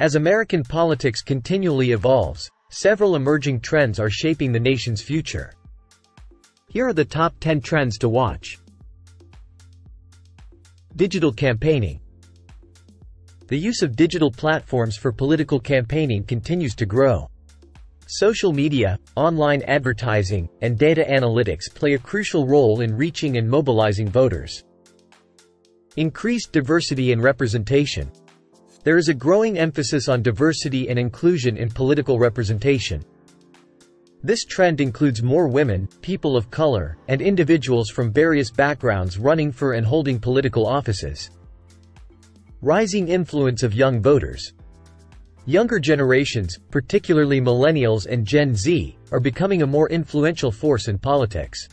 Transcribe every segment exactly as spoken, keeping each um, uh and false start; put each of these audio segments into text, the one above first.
As American politics continually evolves, several emerging trends are shaping the nation's future. Here are the top ten trends to watch. Digital campaigning. The use of digital platforms for political campaigning continues to grow. Social media, online advertising, and data analytics play a crucial role in reaching and mobilizing voters. Increased diversity and representation. There is a growing emphasis on diversity and inclusion in political representation. This trend includes more women, people of color, and individuals from various backgrounds running for and holding political offices. Rising influence of young voters. Younger generations, particularly millennials and Gen Z, are becoming a more influential force in politics.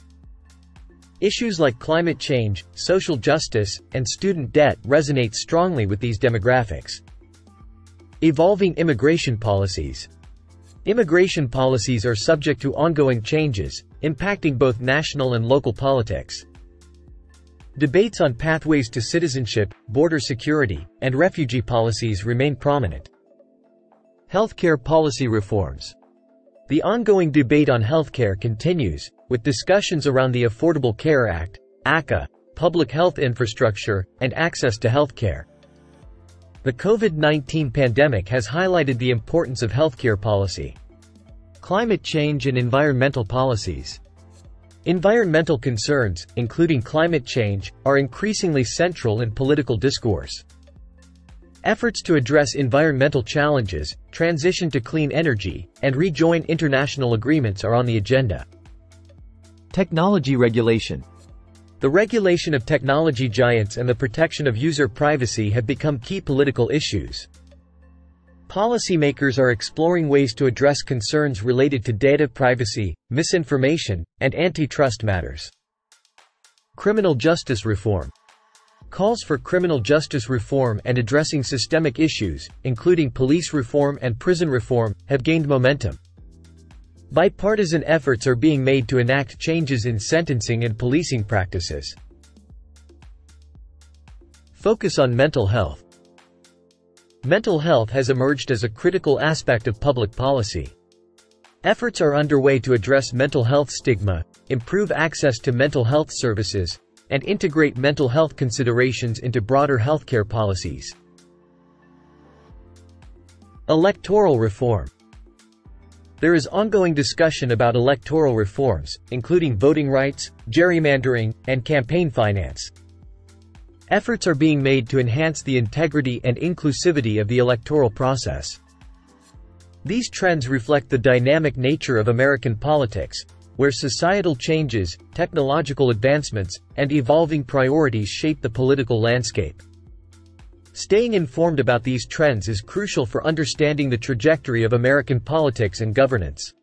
Issues like climate change, social justice, and student debt resonate strongly with these demographics. Evolving immigration policies. Immigration policies are subject to ongoing changes, impacting both national and local politics. Debates on pathways to citizenship, border security, and refugee policies remain prominent. Healthcare policy reforms. The ongoing debate on healthcare continues, with discussions around the Affordable Care Act, A C A, public health infrastructure, and access to healthcare. The COVID nineteen pandemic has highlighted the importance of healthcare policy. Climate change and environmental policies. Environmental concerns, including climate change, are increasingly central in political discourse. Efforts to address environmental challenges, transition to clean energy, and rejoin international agreements are on the agenda. Technology regulation. The regulation of technology giants and the protection of user privacy have become key political issues. Policymakers are exploring ways to address concerns related to data privacy, misinformation, and antitrust matters. Criminal justice reform. Calls for criminal justice reform and addressing systemic issues, including police reform and prison reform, have gained momentum. Bipartisan efforts are being made to enact changes in sentencing and policing practices. Focus on mental health. Mental health has emerged as a critical aspect of public policy. Efforts are underway to address mental health stigma, improve access to mental health services, and integrate mental health considerations into broader healthcare policies. Electoral reform. There is ongoing discussion about electoral reforms, including voting rights, gerrymandering, and campaign finance. Efforts are being made to enhance the integrity and inclusivity of the electoral process. These trends reflect the dynamic nature of American politics, where societal changes, technological advancements, and evolving priorities shape the political landscape. Staying informed about these trends is crucial for understanding the trajectory of American politics and governance.